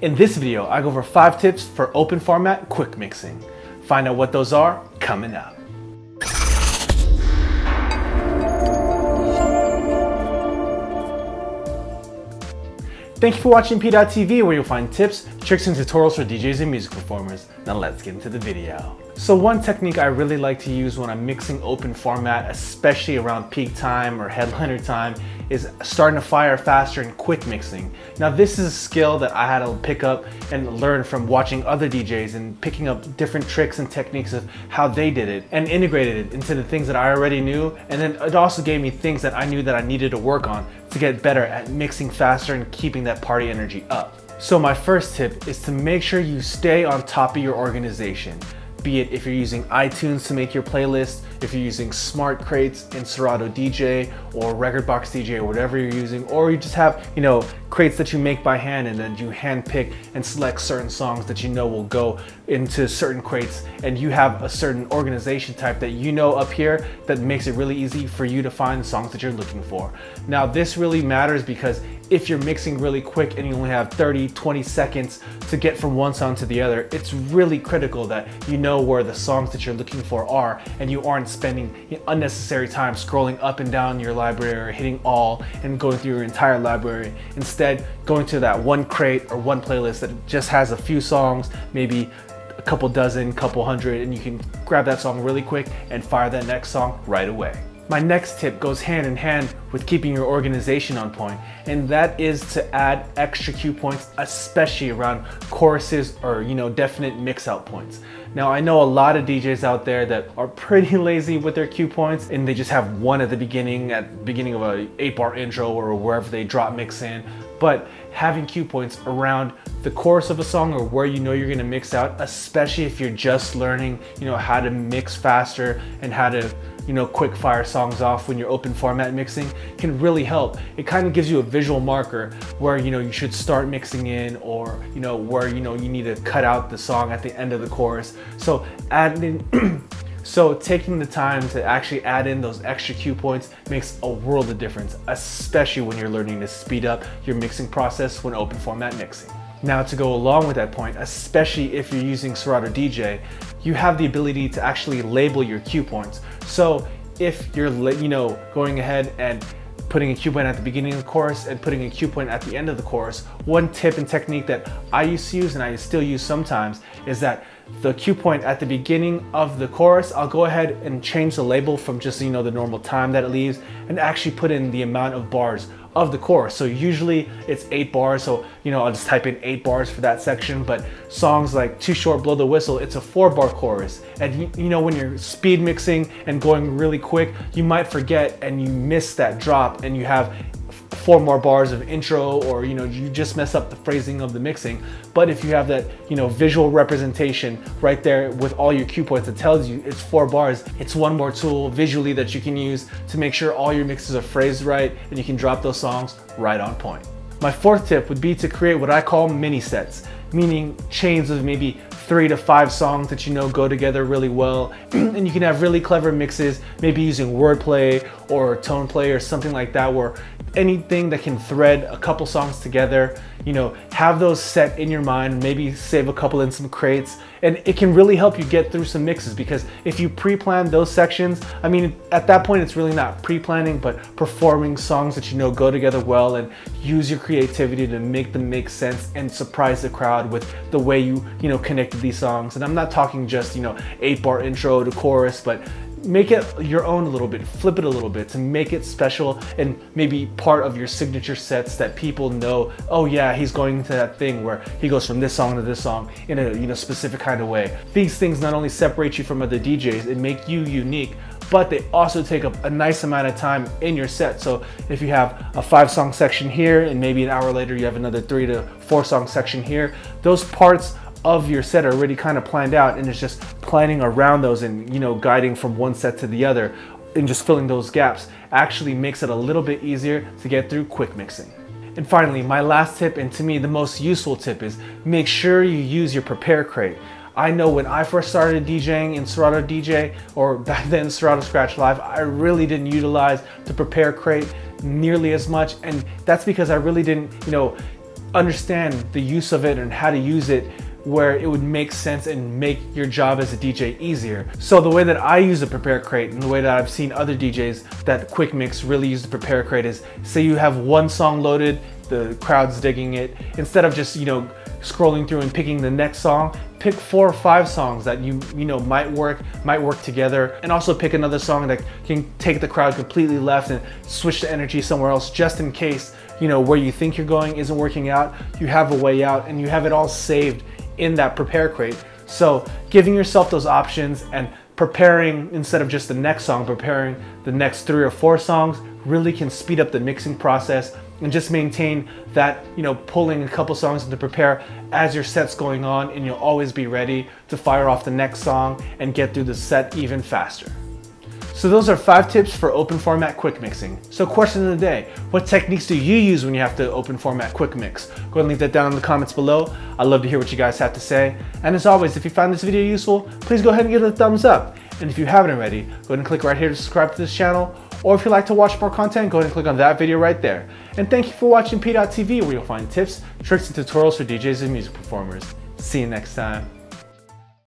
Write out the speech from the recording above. In this video, I go over 5 tips for open format quick mixing. Find out what those are coming up. Thank you for watching P.TV, where you'll find tips, tricks, and tutorials for DJs and music performers. Now let's get into the video. So one technique I really like to use when I'm mixing open format, especially around peak time or headliner time, is starting a fire faster and quick mixing. Now this is a skill that I had to pick up and learn from watching other DJs and picking up different tricks and techniques of how they did it and integrated it into the things that I already knew, and then it also gave me things that I knew that I needed to work on to get better at mixing faster and keeping that party energy up. So my first tip is to make sure you stay on top of your organization. Be it if you're using iTunes to make your playlist, if you're using smart crates in Serato DJ or Rekordbox DJ or whatever you're using, or you just have, you know, crates that you make by hand and then you hand pick and select certain songs that you know will go into certain crates, and you have a certain organization type that you know up here that makes it really easy for you to find songs that you're looking for. Now this really matters because if you're mixing really quick and you only have 30, 20 seconds to get from one song to the other, it's really critical that you know where the songs that you're looking for are and you aren't spending unnecessary time scrolling up and down your library or hitting all and going through your entire library. Instead, going to that one crate or one playlist that just has a few songs, maybe a couple dozen, couple hundred, and you can grab that song really quick and fire that next song right away. My next tip goes hand in hand with keeping your organization on point, and that is to add extra cue points, especially around choruses or, you know, definite mix out points. Now I know a lot of DJs out there that are pretty lazy with their cue points and they just have one at the beginning of an 8-bar intro or wherever they drop mix in, but having cue points around the chorus of a song or where you know you're gonna mix out, especially if you're just learning, you know, how to mix faster and how to, you know, quick fire songs off when you're open format mixing, can really help. It kind of gives you a visual marker where, you know, you should start mixing in, or, you know, where, you know, you need to cut out the song at the end of the chorus. So taking the time to actually add in those extra cue points makes a world of difference, especially when you're learning to speed up your mixing process when open format mixing. Now to go along with that point, especially if you're using Serato DJ, you have the ability to actually label your cue points. So if you're, you know, going ahead and putting a cue point at the beginning of the chorus and putting a cue point at the end of the chorus, one tip and technique that I used to use and I still use sometimes is that the cue point at the beginning of the chorus, I'll go ahead and change the label from just, you know, the normal time that it leaves and actually put in the amount of bars of the chorus. So usually it's 8 bars, so, you know, I'll just type in 8 bars for that section, but songs like Too Short, Blow the Whistle, it's a 4-bar chorus. And you know, when you're speed mixing and going really quick, you might forget and you miss that drop and you have 4 more bars of intro, or, you know, you just mess up the phrasing of the mixing. But if you have that, you know, visual representation right there with all your cue points that tells you it's 4 bars, it's one more tool visually that you can use to make sure all your mixes are phrased right and you can drop those songs right on point. My fourth tip would be to create what I call mini sets, meaning chains of maybe 3 to 5 songs that you know go together really well, and you can have really clever mixes, maybe using wordplay or tone play or something like that, where anything that can thread a couple songs together, you know, have those set in your mind, maybe save a couple in some crates, and it can really help you get through some mixes, because if you pre-plan those sections, I mean, at that point it's really not pre-planning but performing songs that you know go together well, and use your creativity to make them make sense and surprise the crowd with the way you know, connected these songs. And I'm not talking just, you know, 8-bar intro to chorus, but make it your own a little bit, flip it a little bit to make it special and maybe part of your signature sets that people know, oh yeah, he's going to that thing where he goes from this song to this song in a, you know, specific kind of way. These things not only separate you from other DJs and make you unique, but they also take up a nice amount of time in your set. So if you have a 5-song section here and maybe an hour later you have another 3 to 4-song section here, those parts of your set are already kind of planned out, and it's just planning around those and, you know, guiding from one set to the other and just filling those gaps actually makes it a little bit easier to get through quick mixing. And finally, my last tip, and to me the most useful tip, is make sure you use your prepare crate. I know when I first started DJing in Serato DJ, or back then Serato Scratch Live, I really didn't utilize the prepare crate nearly as much, and that's because I really didn't, you know, understand the use of it and how to use it where it would make sense and make your job as a DJ easier. So the way that I use the prepare crate and the way that I've seen other DJs that quick mix really use the prepare crate is, say you have one song loaded, the crowd's digging it, instead of just, you know, scrolling through and picking the next song, pick 4 or 5 songs that you know might work together, and also pick another song that can take the crowd completely left and switch the energy somewhere else, just in case, you know, where you think you're going isn't working out, you have a way out, and you have it all saved in that prepare crate. So giving yourself those options and preparing, instead of just the next song, preparing the next 3 or 4 songs really can speed up the mixing process and just maintain that, you know, pulling a couple songs into prepare as your set's going on, and you'll always be ready to fire off the next song and get through the set even faster. So those are 5 tips for open format quick mixing. So question of the day, what techniques do you use when you have to open format quick mix? Go ahead and leave that down in the comments below. I'd love to hear what you guys have to say. And as always, if you found this video useful, please go ahead and give it a thumbs up. And if you haven't already, go ahead and click right here to subscribe to this channel. Or if you'd like to watch more content, go ahead and click on that video right there. And thank you for watching P.TV, where you'll find tips, tricks, and tutorials for DJs and music performers. See you next time.